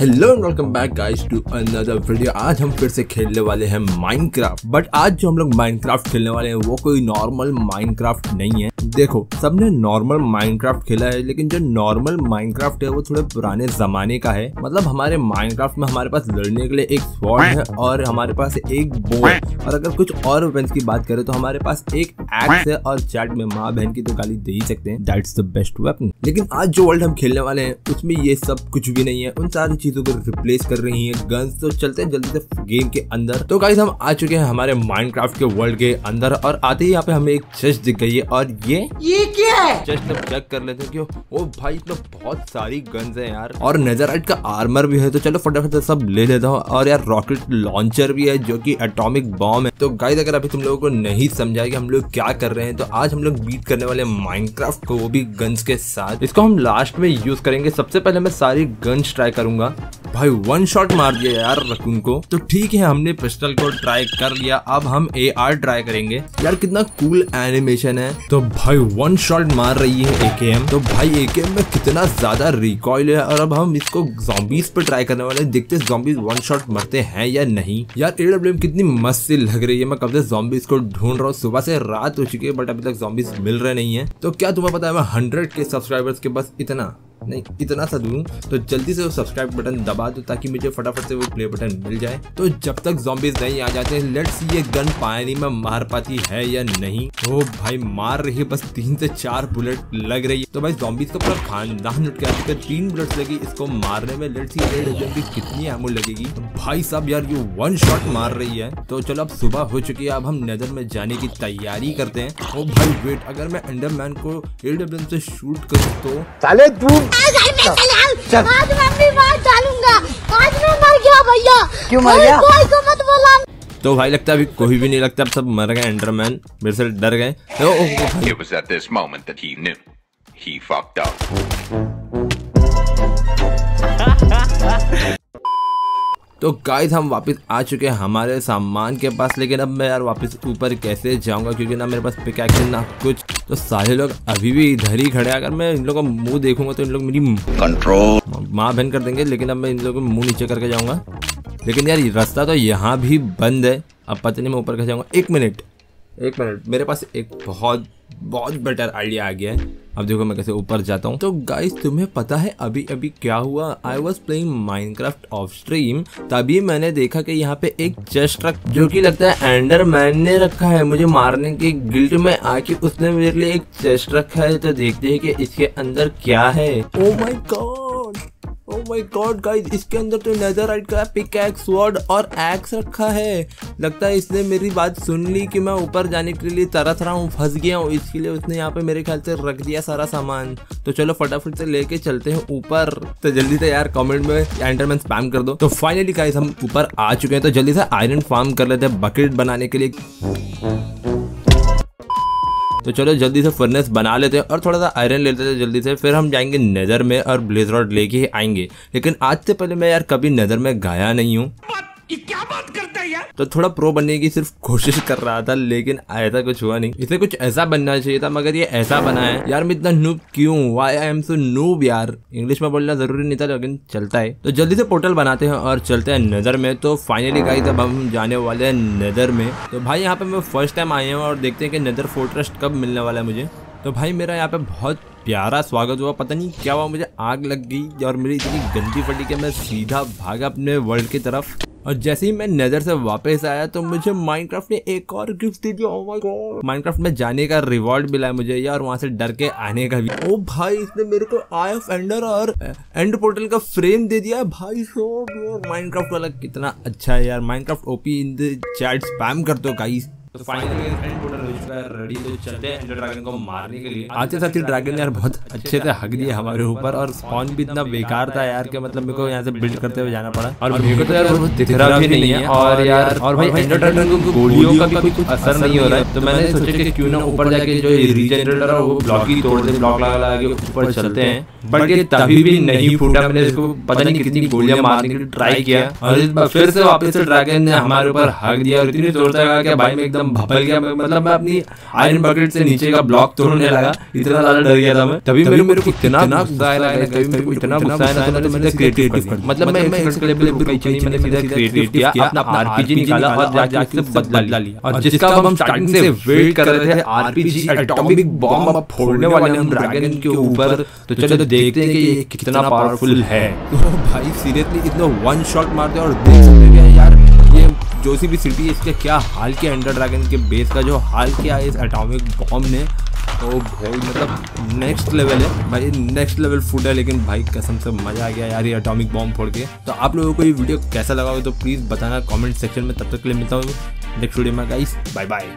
Hello and welcome back guys to another video. आज हम फिर से खेलने वाले हैं माइनक्राफ्ट। बट आज जो हम लोग माइनक्राफ्ट खेलने वाले हैं वो कोई नॉर्मल माइनक्राफ्ट नहीं है। देखो, सबने नॉर्मल माइनक्राफ्ट खेला है, लेकिन जो नॉर्मल माइनक्राफ्ट है वो थोड़े पुराने जमाने का है। मतलब हमारे माइनक्राफ्ट में हमारे पास लड़ने के लिए एक स्वॉर्ड है और हमारे पास एक बो है, और अगर कुछ और वेपन्स की बात करें तो हमारे पास एक एक्स है और चैट में माँ बहन की तो गाली दे ही सकते हैं, दैट्स द बेस्ट वेपन। लेकिन आज जो वर्ल्ड हम खेलने वाले हैं उसमें ये सब कुछ भी नहीं है, उन सारी चीजों को रिप्लेस कर रही है गन्स। तो चलते हैं जल्दी से गेम के अंदर। तो गाइस, हम आ चुके हैं हमारे माइनक्राफ्ट के वर्ल्ड के अंदर और आते ही यहाँ पे हमें एक चेस्ट दिख गई है और ये क्या है? चेस्ट हम चेक कर लेते हैं क्यों। ओ भाई, इतना बहुत सारी गन्स है यार, और नेदरराइट का आर्मर भी है। तो चलो फटाफट सब ले लेता हूँ। और यार रॉकेट लॉन्चर भी है जो कि एटॉमिक बॉम्ब है। तो गाइस, अगर अभी तुम लोगों को नहीं समझा कि हम लोग क्या कर रहे हैं, तो आज हम लोग बीट करने वाले माइनक्राफ्ट को, वो भी गन्स के साथ। इसको हम लास्ट में यूज करेंगे। सबसे पहले मैं सारी गन्स ट्राई करूंगा। भाई वन शॉट मार दिया यार रकून को। तो ठीक है, हमने पिस्टल को ट्राई कर लिया, अब हम AR ट्राई करेंगे। यार कितना कूल एनिमेशन है। तो भाई वन शॉट मार रही है AKM। तो भाई AKM में कितना ज्यादा रिकॉइल है। और अब हम इसको ज़ॉम्बीज़ पे ट्राई करने वाले हैं, देखते हैं ज़ॉम्बीज़ वन शॉट मरते हैं या नहीं। यार AWM कितनी मस्त सी लग रही है। मैं कब से ज़ॉम्बीज़ को ढूंढ रहा हूँ, सुबह से रात हो चुकी है बट अभी तक ज़ॉम्बीज़ मिल रहे नहीं है। तो क्या तुम्हें पता है मैं 100K सब्सक्राइबर्स के बस इतना नहीं इतना सा दूं, तो जल्दी से वो सब्सक्राइब बटन दबा दो ताकि मुझे फटाफट से वो प्ले बटन मिल जाए। तो जब तक ज़ॉम्बीज़ नहीं आ जाते, लेट्स ये गन पानी में मार पाती है या नहीं। ओ भाई मार रही है, बस 3 से 4 बुलेट लग रही है। तो भाई ज़ॉम्बीज़ का पूरा खानदान लुट के आ चुका है। 3 बुलेट लगी इसको मारने में। लेट्स सी रेड की कितनी एमो लगेगी। भाई साहब यार ये वन शॉट मार रही है। तो चलो अब सुबह हो चुकी है, अब हम नेदर में जाने की तैयारी करते हैं। ओ भाई वेट, अगर मैं एंडरमैन को एडब्ल्यूएम से शूट करूँ तो साले आज मैं मार डालूंगा। आज मैं मर गया भैया। क्यों मर गया? कोई को मत बोला। तो भाई लगता है अभी कोई भी नहीं, लगता अब सब मर गए। एंडरमैन मेरे से डर गए। तो It was at this moment that he knew he fucked up. तो गाइस, हम वापस आ चुके हैं हमारे सामान के पास। लेकिन अब मैं यार वापस ऊपर कैसे जाऊंगा, क्योंकि ना मेरे पास पिकैक्स ना कुछ। तो सारे लोग अभी भी इधर ही खड़े हैं। अगर मैं इन लोगों का मुंह देखूंगा तो इन लोग मेरी कंट्रोल माँ बहन कर देंगे। लेकिन अब मैं इन लोगों का मुंह नीचे करके जाऊंगा। लेकिन यार रास्ता तो यहाँ भी बंद है। अब पता नहीं मैं ऊपर कैसे जाऊँगा। एक मिनट, मेरे पास एक बहुत बेटर आइडिया आ गया है। अब देखो मैं कैसे ऊपर जाता हूँ। तो गाइस, तुम्हें पता है अभी क्या हुआ? I was playing Minecraft off stream, तभी मैंने देखा कि यहाँ पे एक चेस्ट रखा जो कि लगता है एंडरमैन ने रखा है। मुझे मारने के गिल्ट में आके उसने मेरे लिए एक चेस्ट रखा है। तो देखते हैं कि इसके अंदर क्या है। Oh my God गाइस, इसके अंदर तो नेदरराइट का पिकैक्स, स्वॉर्ड और एक्स रखा है। लगता है इसने मेरी बात सुन ली कि मैं ऊपर जाने के लिए तरस रहा हूँ, फंस गया हूँ, इसके लिए उसने यहाँ पे मेरे ख्याल से रख दिया सारा सामान। तो चलो फटाफट से लेके चलते हैं ऊपर। तो जल्दी से यार कमेंट में एंडरमैन स्पैम कर दो। तो फाइनली गाइस हम ऊपर आ चुके हैं। तो जल्दी से आयरन फार्म कर लेते हैं बकेट बनाने के लिए। तो चलो जल्दी से फर्नेस बना लेते हैं और थोड़ा सा आयरन ले लेते हैं जल्दी से। फिर हम जाएंगे नेदर में और ब्लेज रॉड लेके आएंगे। लेकिन आज से पहले मैं यार कभी नेदर में गया नहीं हूँ। क्या बात करता है यार। तो थोड़ा प्रो बनने की सिर्फ कोशिश कर रहा था, लेकिन ऐसा कुछ हुआ नहीं। इसे कुछ ऐसा बनना चाहिए था, मगर ये ऐसा बना है। यार मैं इतना नूब क्यों? Why I am so noob. यार इंग्लिश में बोलना जरूरी नहीं था, लेकिन चलता है। तो जल्दी से पोर्टल बनाते हैं और चलते हैं नेदर में। तो फाइनली गाइस, अब हम जाने वाले हैं नेदर में। तो भाई यहाँ पे मैं फर्स्ट टाइम आया हूँ और देखते हैं कि नेदर फोर्ट्रेस कब मिलने वाला है मुझे। तो भाई मेरा यहाँ पे बहुत प्यारा स्वागत हुआ। पता नहीं क्या हुआ, मुझे आग लग गई और मेरी इतनी गंदी फटी कि मैं सीधा भागा अपने वर्ल्ड की तरफ। और जैसे ही मैं नेदर से वापस आया तो मुझे माइनक्राफ्ट ने एक और गिफ्ट दे दिया। ओह माय गॉड, माइनक्राफ्ट में जाने का रिवॉर्ड मिला है मुझे यार, वहाँ से डर के आने का भी। ओ भाई, इसने मेरे को आई ऑफ एंडर और एंड पोर्टल का फ्रेम दे दिया। भाई साहब माइनक्राफ्ट वाला कितना अच्छा है यार। Minecraft OP in the chat spam कर दो गाइस। तो फाइनली एंड पोर्टल हो चुका है रेडी। तो चलते हैं एंडर ड्रैगन को मारने के लिए। आते साथ ही ड्रैगन यार बहुत अच्छे से हक दिया हमारे ऊपर, और स्पॉन भी इतना बेकार था यार कि मतलब मेरे को यहाँ से बिल्ड करते हुए जाना पड़ा। और मेरे को तो यार दिख रहा भी नहीं है। और यार और भाई एंडर ड्रैगन को गोलियों का भी कुछ असर नहीं हो रहा है। तो मैंने सोचा कि क्यों ना ऊपर जाके जो रीजनरेटर है वो ब्लॉक ही तोड़ दे। ब्लॉक लगा के ऊपर चलते हैं, बट ये तभी भी नहीं फूटा। मैंने इसको पता नहीं कितनी गोलियां मारने के लिए ट्राई किया, और इस बार फिर से वापस ड्रैगन ने हमारे ऊपर हक दिया और इतनी जोर से लगा कि भाई मैं एकदम भपल गया। मतलब मैं अपनी कि आयरन बकेट से नीचे का ब्लॉक तोड़ने लगा, इतना ज्यादा डर गया था मैं। तभी मेरे को इतना गुस्सा आया ना, कभी मेरे को इतना गुस्सा आया ना, तो मैंने क्रिएटिव कर, मतलब मैं एक्सपेक्टेबल पे चली, मैंने सीधा क्रिएटिव किया, अपना आरपीजी निकाला और जाके बदला लिया। और जिसका हम स्टार्टिंग से वेट कर रहे थे, आरपीजी एटॉमिक बॉम्ब अब फोड़ने वाले हम ड्रैगन के ऊपर। तो चलो देखते हैं कि ये कितना पावरफुल है। भाई सीरियसली इतना वन शॉट मारते और देख सकते हैं यार, ये जो सी भी सिटी है इसके क्या हाल किया, एंडर ड्रैगन के बेस का जो हाल किया है इस एटॉमिक बॉम्ब ने, तो भाई मतलब नेक्स्ट लेवल है भाई, नेक्स्ट लेवल फूड है। लेकिन भाई कसम से मज़ा आ गया यार ये एटॉमिक बॉम्ब फोड़ के। तो आप लोगों को ये वीडियो कैसा लगा हो तो प्लीज़ बताना कमेंट सेक्शन में। तब तक के लिए मिलता हूँ नेक्स्ट वीडियो में गाइस, बाय बाय।